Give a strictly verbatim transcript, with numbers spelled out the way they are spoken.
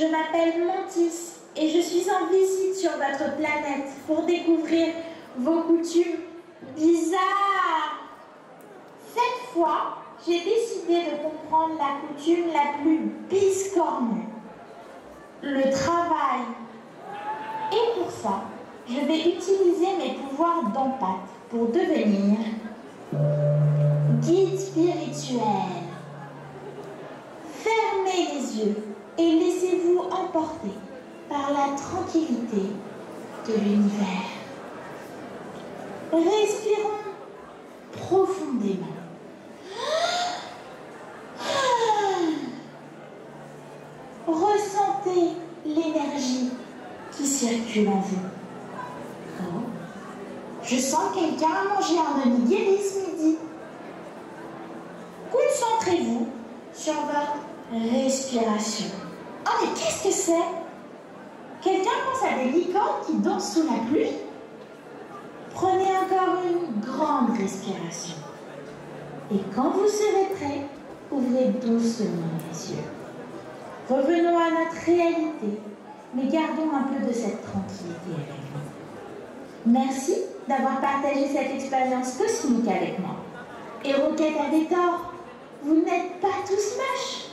je m'appelle Mantis et je suis en visite sur votre planète pour découvrir vos coutumes bizarres. Cette fois, j'ai décidé de comprendre la coutume la plus biscornue, le travail. Et pour ça, je vais utiliser mes pouvoirs d'empathie pour devenir guide spirituel. Fermez les yeux et laissez-vous emporter par la tranquillité de l'univers. Respirons profondément. Ressentez l'énergie qui circule en vous. Oh. Je sens quelqu'un a mangé un demi-guéri ce midi. Concentrez-vous sur votre respiration. Oh, mais qu'est-ce que c'est? Quelqu'un pense à des licornes qui dansent sous la pluie? Prenez encore une grande respiration. Et quand vous serez prêt, ouvrez doucement les yeux. Revenons à notre réalité, mais gardons un peu de cette tranquillité avec nous. Merci d'avoir partagé cette expérience cosmique avec moi. Et Roquette à Détor, vous n'êtes pas tous moches.